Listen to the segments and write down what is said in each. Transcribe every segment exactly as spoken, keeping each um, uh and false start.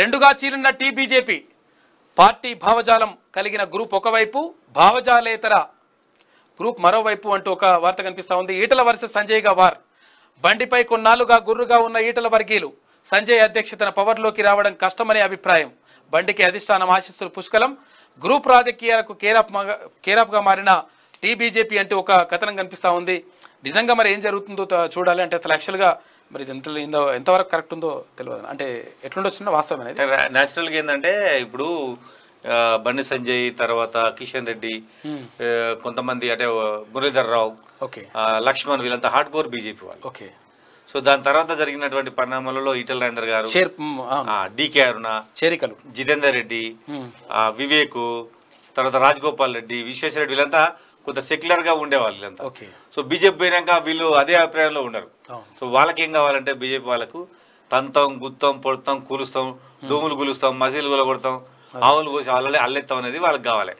రెండుగా చీలిన tea BJP party భావజాలం కలిగిన గ్రూప్ ఒకవైపు, భావజాలేతర గ్రూప్ మరోవైపు అంటూ ఒక వార్త కనిపిస్తా ఉంది. ఈటల వర్సెస్ సంజయ్గా వార్. బండిపై కొన్నాళ్లుగా గుర్రుగా ఉన్న ఈటల వర్గీయులు సంజయ్ అధ్యక్షతన పవర్లోకి రావడం కష్టమనే అభిప్రాయం. బండికి అధిష్టానం ఆశిస్తులు పుష్కలం. గ్రూప్ రాజకీయాలకు కేరాప్ కేరాప్గా మారిన టీబీజేపీ అంటే ఒక కథనం కనిపిస్తూ ఉంది. నిజంగా మరి ఏం జరుగుతుందో చూడాలి. అంటే అసలు యాక్చువల్గా మరి ఇది ఎంత ఎంతవరకు కరెక్ట్ ఉందో తెలియదు. అంటే ఎట్లుండొచ్చిందో వాస్తవమే. న్యాచురల్గా ఏంటంటే ఇప్పుడు బండి సంజయ్ తర్వాత కిషన్ రెడ్డి, కొంతమంది అంటే మురళీధర్ రావు, లక్ష్మణ్, వీళ్ళంతా హార్డ్ కోర్ బీజేపీ వాళ్ళు. ఓకే, సో దాని తర్వాత జరిగినటువంటి పరిణామాలలో ఈటల రాజేందర్ గారు, డికే అరుణ, చేరికలు జితేందర్ రెడ్డి, వివేక్, తర్వాత రాజగోపాల్ రెడ్డి, విశ్వేశ్వరరెడ్డి, వీళ్ళంతా కొంత సెక్యులర్ గా ఉండేవాళ్ళు. వీళ్ళంతా సో బీజేపీ పోయినాక వీళ్ళు అదే అభిప్రాయంలో ఉన్నారు. సో వాళ్ళకి ఏం కావాలంటే బీజేపీ వాళ్ళకు తంతం గుత్తం పొడతాం, కూలుస్తాం, డోములు కూలుస్తాం, మసీలు కూలగొడతాం, ఆవులు కోసి వాళ్ళని అల్లెత్తాం అనేది వాళ్ళకి కావాలి.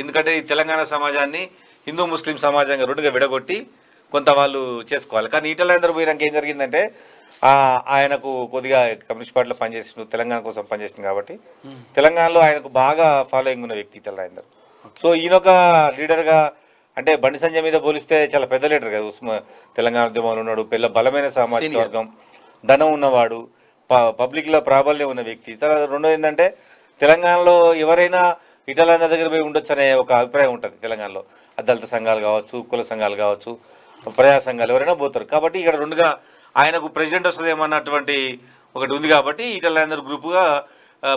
ఎందుకంటే ఈ తెలంగాణ సమాజాన్ని హిందూ ముస్లిం సమాజంగా రెండుగా విడగొట్టి కొంత వాళ్ళు చేసుకోవాలి. కానీ ఈటల రాజేందర్ పోయినాక ఏం జరిగిందంటే ఆయనకు కొద్దిగా కమ్యూనిస్ట్ పార్టీలో పనిచేసిన, తెలంగాణ కోసం పనిచేసింది కాబట్టి తెలంగాణలో ఆయనకు బాగా ఫాలోయింగ్ ఉన్న వ్యక్తి ఈటల రాజేందర్. సో ఈయనొక లీడర్గా అంటే బండి సంజయ్ మీద పోలిస్తే చాలా పెద్ద లీడర్ కదా. ఉస్మా తెలంగాణ ఉద్యమంలో ఉన్నాడు, పెద్ద బలమైన సామాజిక వర్గం, ధనం ఉన్నవాడు, ప పబ్లిక్లో ప్రాబల్యం ఉన్న వ్యక్తి. తర్వాత రెండోది ఏంటంటే తెలంగాణలో ఎవరైనా ఈటల రాజేందర్ దగ్గర పోయి ఉండొచ్చు అనే ఒక అభిప్రాయం ఉంటుంది. తెలంగాణలో దళిత సంఘాలు కావచ్చు, కుల సంఘాలు కావచ్చు, ప్రజా సంఘాలు ఎవరైనా పోతారు కాబట్టి ఇక్కడ రెండుగా ఆయనకు ప్రెసిడెంట్ వస్తుందేమన్నటువంటి ఒకటి ఉంది. కాబట్టి ఈటల రాజేందర్ గ్రూప్గా,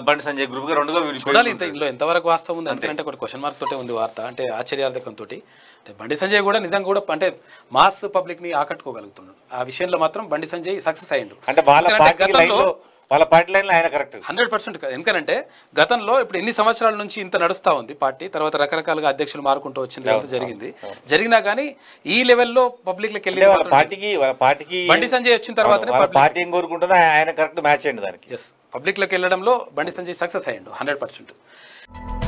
బండి సంజయ్ గ్రూప్గా రెండుగా చూడాలి. ఇంత ఇందులో ఎంతవరకు వాస్తవం ఉంది అంటే ఒక క్వశ్చన్ మార్క్ తోటే ఉంది వార్త. అంటే ఆశ్చర్యార్థకంతో బండి సంజయ్ కూడా నిజంగా కూడా అంటే మాస్ పబ్లిక్ని ఆకట్టుకోగలుగుతున్నాడు. ఆ విషయంలో మాత్రం బండి సంజయ్ సక్సెస్ అయ్యాడు. అంటే వాళ్ళ పార్టీ లైన్లో ఆయన కరెక్ట్ హండ్రెడ్ పర్సెంట్. ఎందుకంటే గతంలో ఇప్పుడు ఎన్ని సంవత్సరాల నుంచి ఇంత నడుస్తూ ఉంది పార్టీ, తర్వాత రకరకాలుగా అధ్యక్షులు మారుకుంటూ వచ్చిన జరిగింది. జరిగినా కానీ ఈ లెవెల్లో పబ్లిక్లోకి వెళ్ళే పార్టీకి పార్టీకి బండి సంజయ్ వచ్చిన తర్వాత పార్టీ ఏం కోరుకుంటుందో ఆయన కరెక్ట్ మ్యాచ్ అయ్యండి. దానికి ఎస్, పబ్లిక్లోకి వెళ్ళడంలో బండి సంజయ్ సక్సెస్ అయ్యాడు హండ్రెడ్ పర్సెంట్.